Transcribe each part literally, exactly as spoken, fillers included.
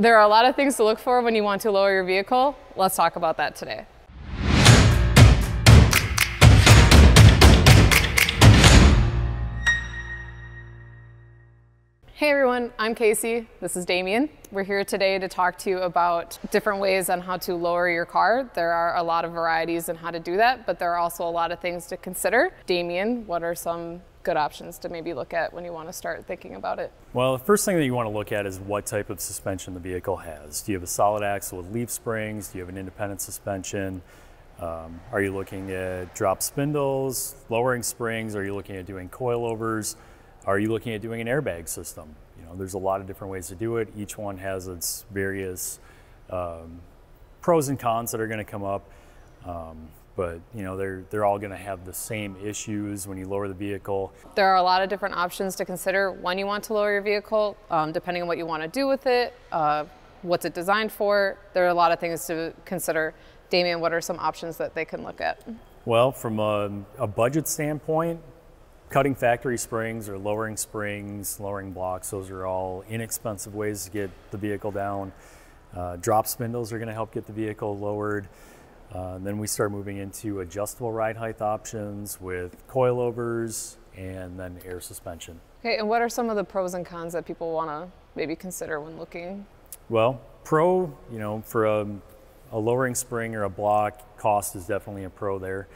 There are a lot of things to look for when you want to lower your vehicle. Let's talk about that today. Hey everyone, I'm Casey, this is Damien. We're here today to talk to you about different ways on how to lower your car. There are a lot of varieties on how to do that, but there are also a lot of things to consider. Damien, what are some good options to maybe look at when you want to start thinking about it? Well, the first thing that you want to look at is what type of suspension the vehicle has. Do you have a solid axle with leaf springs? Do you have an independent suspension? Um, are you looking at drop spindles, lowering springs? Are you looking at doing coil-overs? Are you looking at doing an airbag system? You know, there's a lot of different ways to do it. Each one has its various um, pros and cons that are going to come up, um, but you know, they're they're all going to have the same issues when you lower the vehicle. There are a lot of different options to consider when you want to lower your vehicle, um, depending on what you want to do with it, uh, what's it designed for. There are a lot of things to consider. Damien, what are some options that they can look at? Well, from a, a budget standpoint, cutting factory springs or lowering springs, lowering blocks, those are all inexpensive ways to get the vehicle down. Uh, drop spindles are going to help get the vehicle lowered. Uh, and then we start moving into adjustable ride height options with coilovers and then air suspension. Okay, and what are some of the pros and cons that people want to maybe consider when looking? Well, pro, you know, for a, a lowering spring or a block, cost is definitely a pro there.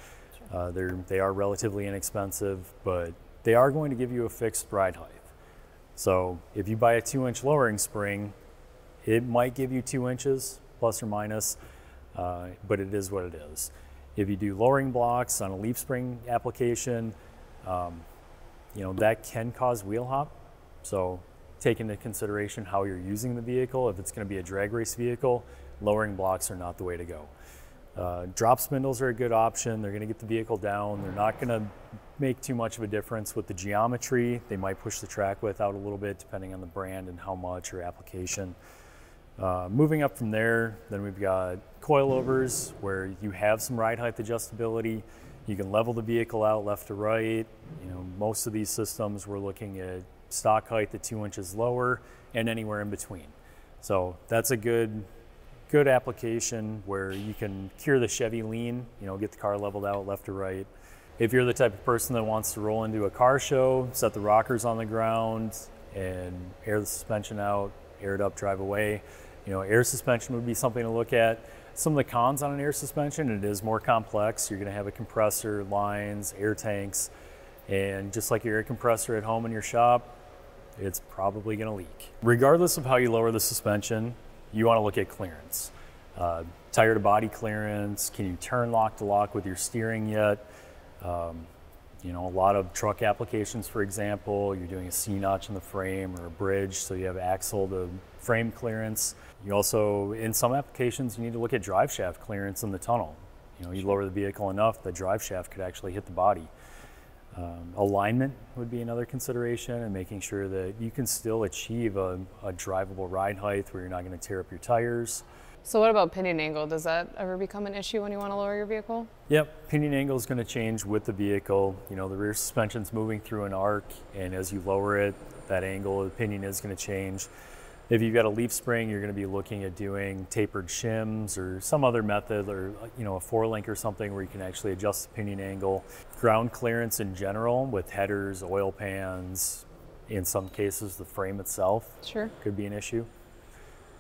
Uh, they're, they are relatively inexpensive, but they are going to give you a fixed ride height. So if you buy a two inch lowering spring, it might give you two inches, plus or minus, uh, but it is what it is. If you do lowering blocks on a leaf spring application, um, you know, that can cause wheel hop. So take into consideration how you're using the vehicle. If it's going to be a drag race vehicle, lowering blocks are not the way to go. Uh, drop spindles are a good option. They're going to get the vehicle down. They're not going to make too much of a difference with the geometry. They might push the track width out a little bit depending on the brand and how much or application. Uh, moving up from there, then we've got coilovers where you have some ride height adjustability. You can level the vehicle out left to right. You know, most of these systems we're looking at stock height at two inches lower and anywhere in between. So that's a good Good application where you can cure the Chevy lean, you know, get the car leveled out left to right. If you're the type of person that wants to roll into a car show, set the rockers on the ground and air the suspension out, air it up, drive away, you know, air suspension would be something to look at. Some of the cons on an air suspension, it is more complex. You're going to have a compressor, lines, air tanks, and just like your air compressor at home in your shop, it's probably going to leak. Regardless of how you lower the suspension, you want to look at clearance. Uh, tire to body clearance, can you turn lock to lock with your steering yet? Um, you know, a lot of truck applications, for example, you're doing a C-notch in the frame or a bridge, so you have axle to frame clearance. You also, in some applications, you need to look at drive shaft clearance in the tunnel. You know, you lower the vehicle enough, the drive shaft could actually hit the body. Um, alignment would be another consideration, and making sure that you can still achieve a, a drivable ride height where you're not going to tear up your tires. So what about pinion angle? Does that ever become an issue when you want to lower your vehicle? Yep, pinion angle is going to change with the vehicle. You know, the rear suspension's moving through an arc, and as you lower it, that angle of the pinion is going to change. If you've got a leaf spring, you're going to be looking at doing tapered shims or some other method, or you know, a four link or something where you can actually adjust the pinion angle. Ground clearance in general with headers, oil pans, in some cases the frame itself sure. could be an issue.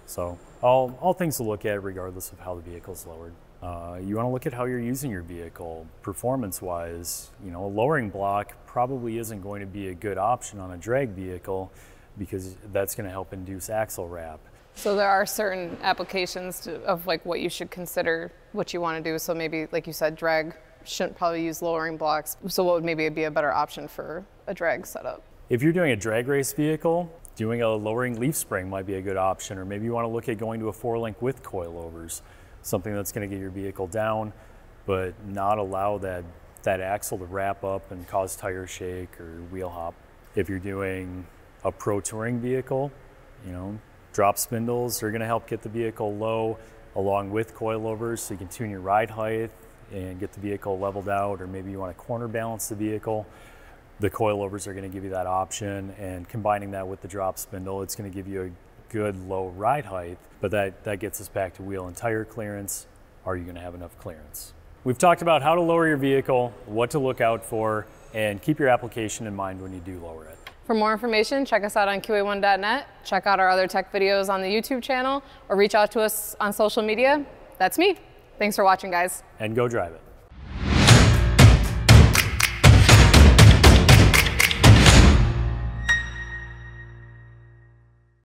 So all, all things to look at regardless of how the vehicle's lowered. Uh, you want to look at how you're using your vehicle performance-wise. You know, a lowering block probably isn't going to be a good option on a drag vehicle, because that's going to help induce axle wrap. So there are certain applications to, of like what you should consider, what you want to do. So maybe, like you said, drag shouldn't probably use lowering blocks. So what would maybe be a better option for a drag setup? If you're doing a drag race vehicle, doing a lowering leaf spring might be a good option. Or maybe you want to look at going to a four link with coilovers, something that's going to get your vehicle down, but not allow that, that axle to wrap up and cause tire shake or wheel hop. If you're doing a pro-touring vehicle, you know, drop spindles are gonna help get the vehicle low along with coilovers, so you can tune your ride height and get the vehicle leveled out, or maybe you wanna corner balance the vehicle. The coilovers are gonna give you that option, and combining that with the drop spindle, it's gonna give you a good low ride height, but that, that gets us back to wheel and tire clearance. Are you gonna have enough clearance? We've talked about how to lower your vehicle, what to look out for, and keep your application in mind when you do lower it. For more information, check us out on Q A one dot net, check out our other tech videos on the YouTube channel, or reach out to us on social media. That's me. Thanks for watching, guys. And go drive it.